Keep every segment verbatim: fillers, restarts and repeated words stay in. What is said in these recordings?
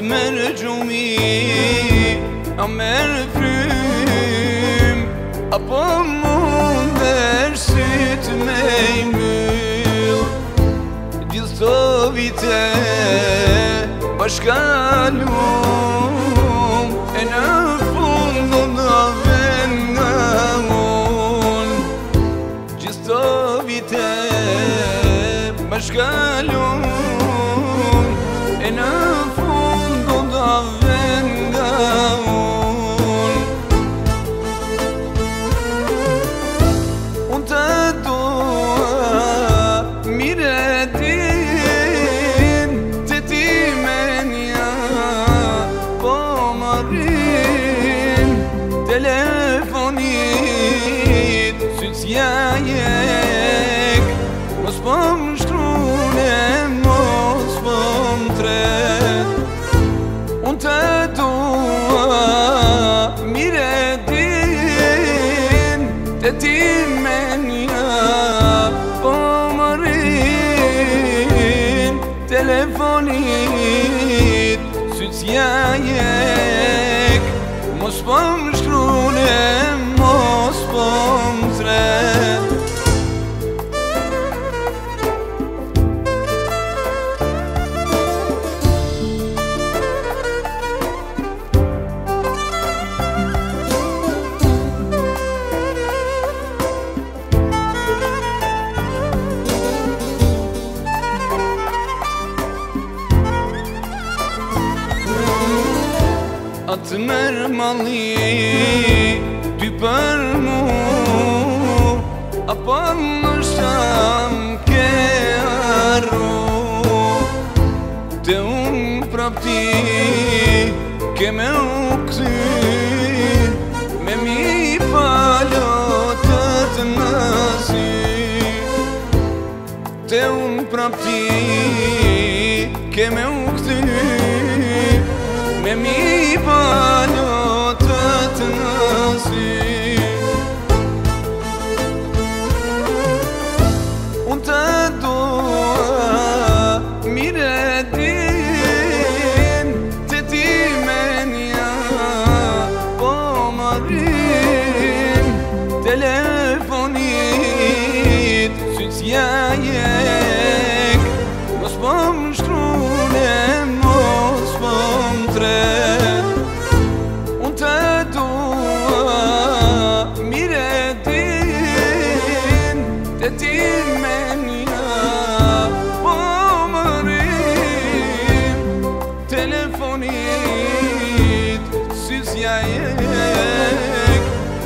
مرجومي عمر فريم أبامون درست ميمور دل ثابته başkanım en afun da ben namun cistabite başkanım en afun da ben namun onda doğa miredin Telefonit süt yayek Mospam ştrune Mospam tret Unta doğa Miredin Tetimen ya Pomarin Telefonit süt yayek Mospam ştrunem mospam tret Atmer mali düper mu apanlaşam ke arru te un prapti ke me uksi me mi palo tatnasi te un prapti ke me uksi mi bana tatnasi onda doğa miredin tetimen ya pomarin telefonit süt yayek mospam ştrunem mospam tret onda doğa miredin tetimen ya pomarin telefonit süt yayek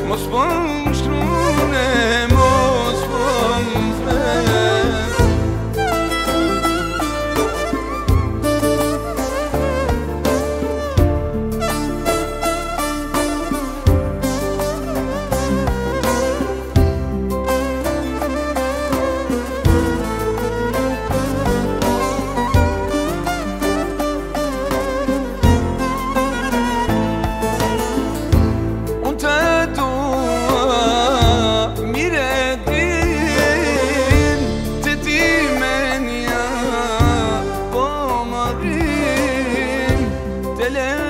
mospam ştrunem mospam tret Altyazı M.K.